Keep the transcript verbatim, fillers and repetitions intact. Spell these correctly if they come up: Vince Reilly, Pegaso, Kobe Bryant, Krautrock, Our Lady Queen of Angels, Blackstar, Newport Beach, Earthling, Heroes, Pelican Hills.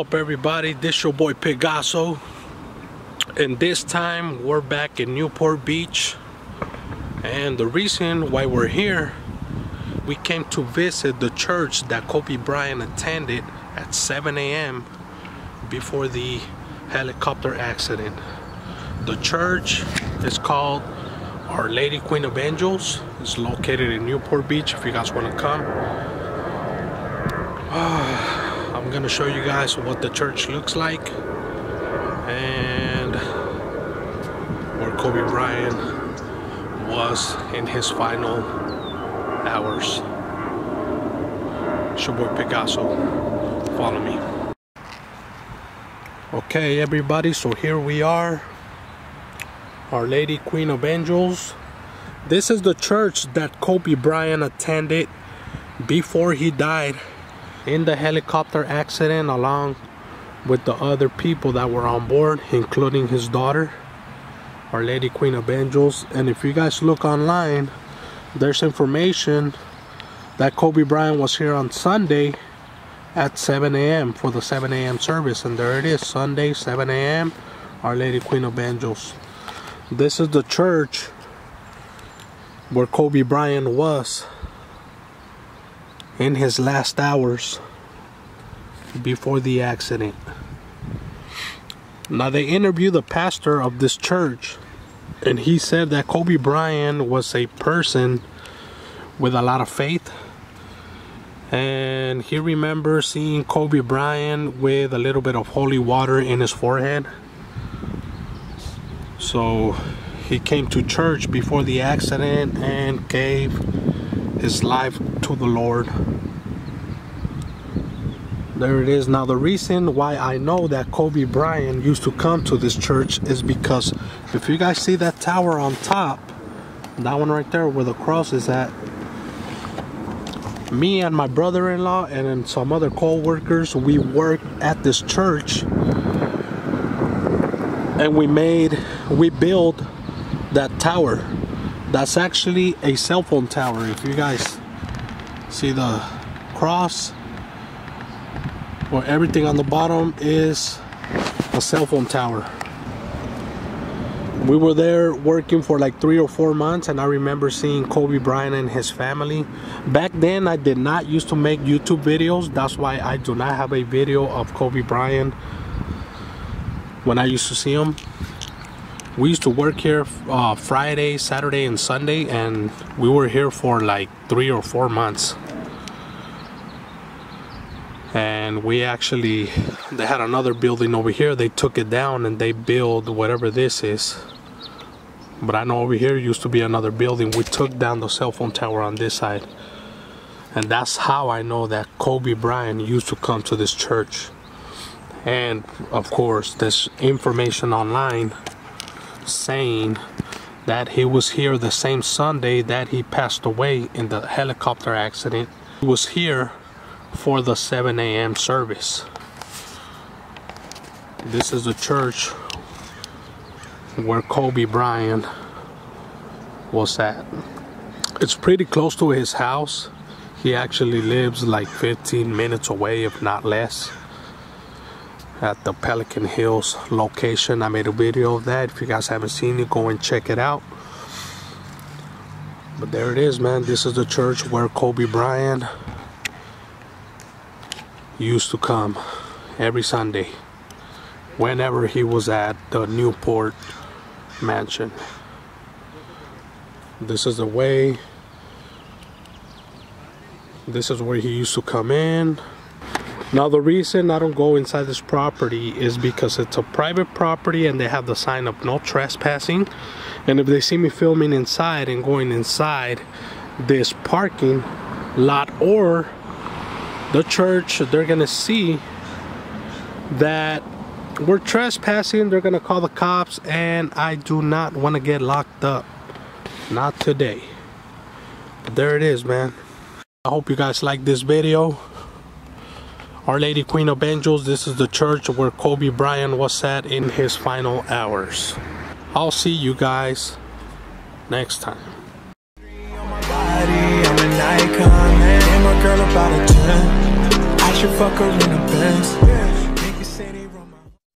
up, everybody? This your boy Pegaso, and this time we're back in Newport Beach. And the reason why we're here, we came to visit the church that Kobe Bryant attended at seven A M before the helicopter accident. The church is called Our Lady Queen of Angels. It's located in Newport Beach if you guys want to come. Uh, I'm gonna show you guys what the church looks like and where Kobe Bryant was in his final hours. It's your boy Pegaso. Follow me. Okay, everybody, so here we are. Our Lady Queen of Angels. This is the church that Kobe Bryant attended before he died in the helicopter accident, along with the other people that were on board, including his daughter, Our Lady Queen of Angels. And if you guys look online, there's information that Kobe Bryant was here on Sunday at seven A M for the seven A M service, and there it is, Sunday, seven A M Our Lady Queen of Angels. This is the church where Kobe Bryant was in his last hours before the accident. Now, they interviewed the pastor of this church, and he said that Kobe Bryant was a person with a lot of faith, and he remembers seeing Kobe Bryant with a little bit of holy water in his forehead. So he came to church before the accident and gave his life to the Lord. There it is. Now, the reason why I know that Kobe Bryant used to come to this church is because if you guys see that tower on top, that one right there where the cross is at, me and my brother-in-law and then some other co-workers, we worked at this church. And we made, we built that tower. That's actually a cell phone tower. If you guys see the cross, where everything on the bottom is a cell phone tower. We were there working for like three or four months, and I remember seeing Kobe Bryant and his family. Back then, I did not used to make YouTube videos. That's why I do not have a video of Kobe Bryant when I used to see him. We used to work here uh, Friday, Saturday, and Sunday, and we were here for like three or four months. And we actually, they had another building over here. They took it down and they built whatever this is. But I know over here used to be another building. We took down the cell phone tower on this side. And that's how I know that Kobe Bryant used to come to this church. And of course, there's information online saying that he was here the same Sunday that he passed away in the helicopter accident. He was here for the seven A M service. This is the church where Kobe Bryant was at. It's pretty close to his house. He actually lives like fifteen minutes away, if not less, at the Pelican Hills location. I made a video of that. If you guys haven't seen it, go and check it out. But there it is, man. This is the church where Kobe Bryant used to come every Sunday whenever he was at the Newport mansion. This is the way. This is where he used to come in. Now, the reason I don't go inside this property is because it's a private property and they have the sign up, no trespassing. And if they see me filming inside and going inside this parking lot or the church, they're gonna see that we're trespassing. They're gonna call the cops, and I do not want to get locked up. Not today. But there it is, man. I hope you guys like this video. Our Lady Queen of Angels, this is the church where Kobe Bryant was at in his final hours. I'll see you guys next time. I should fuck her in a